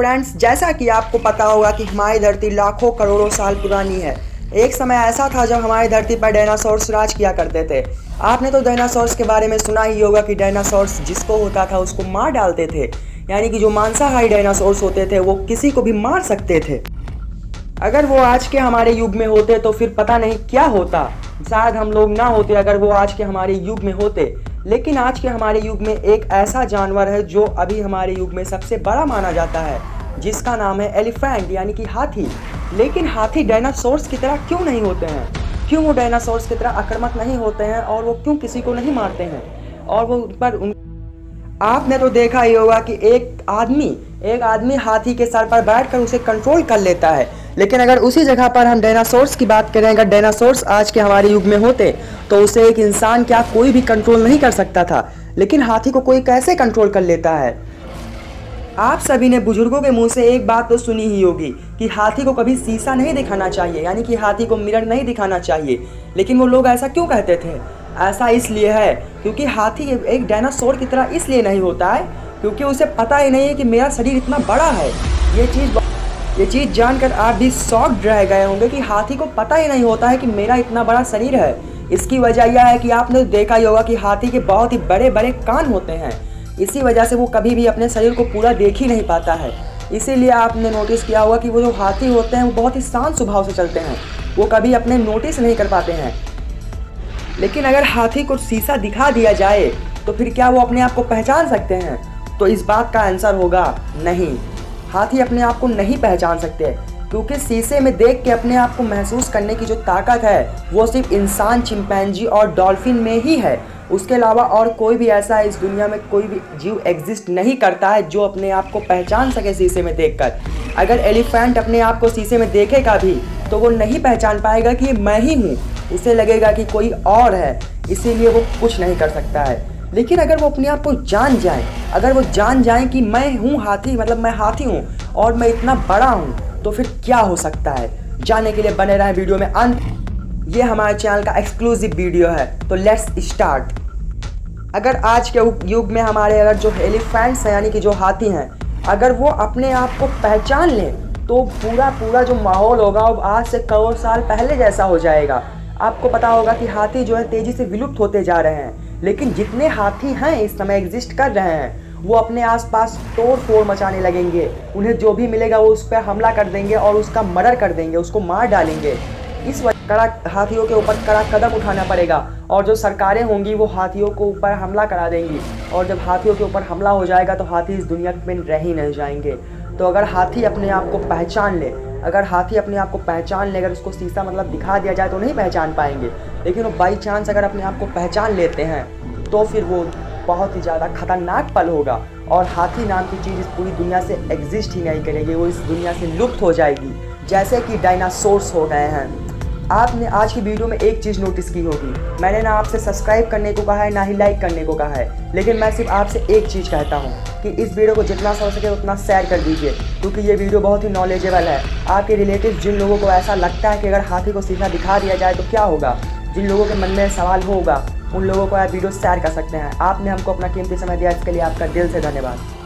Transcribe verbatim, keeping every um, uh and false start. Friends, जैसा कि आपको पता होगा कि हमारी धरती लाखों करोड़ों साल पुरानी है। एक समय ऐसा था जब हमारी धरती पर डायनासोर्स राज किया करते थे। आपने तो डायनासोर्स के बारे में सुना ही होगा कि डायनासोर्स जिसको होता था उसको मार डालते थे, यानी कि जो मांसाहारी डायनासोर्स होते थे वो किसी को भी मार सकते थे। अगर वो आज के हमारे युग में होते तो फिर पता नहीं क्या होता, शायद हम लोग ना होते अगर वो आज के हमारे युग में होते। लेकिन आज के हमारे युग में एक ऐसा जानवर है जो अभी हमारे युग में सबसे बड़ा माना जाता है, जिसका नाम है एलिफेंट, यानी कि हाथी। लेकिन हाथी डायनासोर्स की तरह क्यों नहीं होते हैं, क्यों वो डायनासोर्स की तरह आक्रामक नहीं होते हैं, और वो क्यों किसी को नहीं मारते हैं, और वो पर उन... आपने तो देखा ही होगा कि एक आदमी एक आदमी हाथी के सर पर बैठकर उसे कंट्रोल कर लेता है। लेकिन अगर उसी जगह पर हम डायनासोर्स की बात करें, अगर डायनासोर्स आज के हमारे युग में होते तो उसे एक इंसान क्या कोई भी कंट्रोल नहीं कर सकता था। लेकिन हाथी को कोई कैसे कंट्रोल कर लेता है? आप सभी ने बुजुर्गों के मुंह से एक बात तो सुनी ही होगी कि हाथी को कभी शीशा नहीं दिखाना चाहिए, यानी कि हाथी को मिरर नहीं दिखाना चाहिए। लेकिन वो लोग ऐसा क्यों कहते थे? ऐसा इसलिए है क्योंकि हाथी एक डायनासोर की तरह इसलिए नहीं होता है क्योंकि उसे पता ही नहीं है कि मेरा शरीर इतना बड़ा है। ये चीज़ ये चीज़ जानकर आप भी शॉक्ड रह गए होंगे कि हाथी को पता ही नहीं होता है कि मेरा इतना बड़ा शरीर है। इसकी वजह यह है कि आपने देखा ही होगा कि हाथी के बहुत ही बड़े बड़े कान होते हैं, इसी वजह से वो कभी भी अपने शरीर को पूरा देख ही नहीं पाता है। इसीलिए आपने नोटिस किया होगा कि वो जो हाथी होते हैं वो बहुत ही शांत स्वभाव से चलते हैं, वो कभी अपने नोटिस नहीं कर पाते हैं। लेकिन अगर हाथी को शीशा दिखा दिया जाए तो फिर क्या वो अपने आप को पहचान सकते हैं? तो इस बात का आंसर होगा नहीं, हाथी अपने आप को नहीं पहचान सकते, क्योंकि शीशे में देख के अपने आप को महसूस करने की जो ताकत है वो सिर्फ इंसान, चिंपैंजी और डॉल्फिन में ही है। उसके अलावा और कोई भी ऐसा इस दुनिया में कोई भी जीव एग्जिस्ट नहीं करता है जो अपने आप को पहचान सके शीशे में देखकर। अगर एलिफेंट अपने आप को शीशे में देखेगा भी तो वो नहीं पहचान पाएगा कि मैं ही हूँ, उसे लगेगा कि कोई और है, इसीलिए वो कुछ नहीं कर सकता है। लेकिन अगर वो अपने आप को जान जाएं, अगर वो जान जाएं कि मैं हूँ हाथी, मतलब मैं हाथी हूँ और मैं इतना बड़ा हूँ, तो फिर क्या हो सकता है? जानने के लिए बने रहें वीडियो में अंत। ये हमारे चैनल का एक्सक्लूसिव वीडियो है, तो लेट्स स्टार्ट। अगर आज के युग में हमारे अगर जो एलिफेंट्स हैं, यानी कि जो हाथी हैं, अगर वो अपने आप को पहचान लें तो पूरा पूरा जो माहौल होगा वो आज से करोड़ साल पहले जैसा हो जाएगा। आपको पता होगा कि हाथी जो है तेज़ी से विलुप्त होते जा रहे हैं, लेकिन जितने हाथी हैं इस समय एग्जिस्ट कर रहे हैं वो अपने आसपास तोड़ फोड़ मचाने लगेंगे। उन्हें जो भी मिलेगा वो उस पर हमला कर देंगे और उसका मर्डर कर देंगे, उसको मार डालेंगे। इस वजह कड़ा हाथियों के ऊपर कड़ा कदम उठाना पड़ेगा, और जो सरकारें होंगी वो हाथियों के ऊपर हमला करा देंगी, और जब हाथियों के ऊपर हमला हो जाएगा तो हाथी इस दुनिया में रह ही नहीं जाएंगे। तो अगर हाथी अपने आप को पहचान ले, अगर हाथी अपने आप को पहचान ले, अगर उसको शीशा मतलब दिखा दिया जाए तो नहीं पहचान पाएंगे, लेकिन वो बाई चांस अगर अपने आप को पहचान लेते हैं तो फिर वो बहुत ही ज़्यादा खतरनाक पल होगा, और हाथी नाम की चीज़ इस पूरी दुनिया से एग्जिस्ट ही नहीं करेगी, वो इस दुनिया से लुप्त हो जाएगी, जैसे कि डायनासोर्स हो गए हैं। आपने आज की वीडियो में एक चीज़ नोटिस की होगी, मैंने ना आपसे सब्सक्राइब करने को कहा है ना ही लाइक करने को कहा है, लेकिन मैं सिर्फ आपसे एक चीज़ कहता हूँ कि इस वीडियो को जितना हो सके उतना शेयर कर दीजिए, क्योंकि ये वीडियो बहुत ही नॉलेजेबल है। आपके रिलेटिव जिन लोगों को ऐसा लगता है कि अगर हाथी को सीधा दिखा दिया जाए तो क्या होगा, जिन लोगों के मन में सवाल होगा, उन लोगों को आप वीडियो शेयर कर सकते हैं। आपने हमको अपना कीमती समय दिया, इसके लिए आपका दिल से धन्यवाद।